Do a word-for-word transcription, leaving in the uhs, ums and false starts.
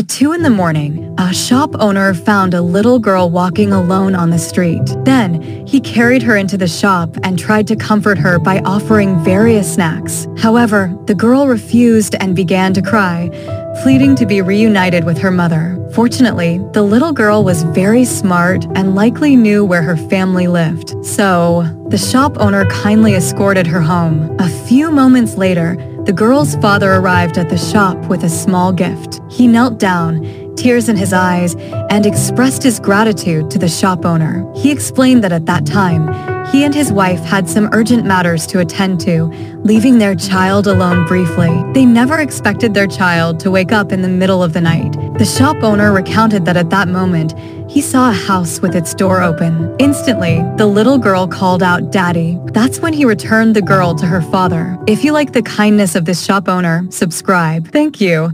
At two in the morning, a shop owner found a little girl walking alone on the street. Then, he carried her into the shop and tried to comfort her by offering various snacks. However, the girl refused and began to cry, pleading to be reunited with her mother. Fortunately, the little girl was very smart and likely knew where her family lived. So, the shop owner kindly escorted her home. A few moments later, the girl's father arrived at the shop with a small gift. He knelt down, tears in his eyes, and expressed his gratitude to the shop owner. He explained that at that time, he and his wife had some urgent matters to attend to, leaving their child alone briefly. They never expected their child to wake up in the middle of the night. The shop owner recounted that at that moment, he saw a house with its door open. Instantly, the little girl called out, "Daddy." That's when he returned the girl to her father. If you like the kindness of this shop owner, subscribe. Thank you.